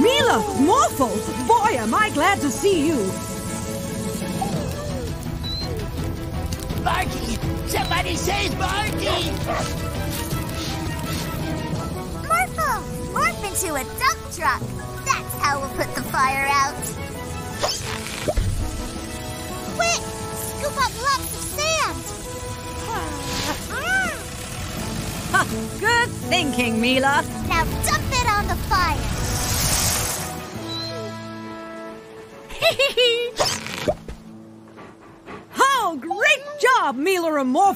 Mila! Morpho! Boy, am I glad to see you! Barky! Somebody save Barky! Morpho! Morph into a dump truck! That's how we'll put the fire out! Quick! Scoop up lots of sand! Ha! Good thinking, Mila! Now dump it on the fire! Oh, great job, Mila and Morpho.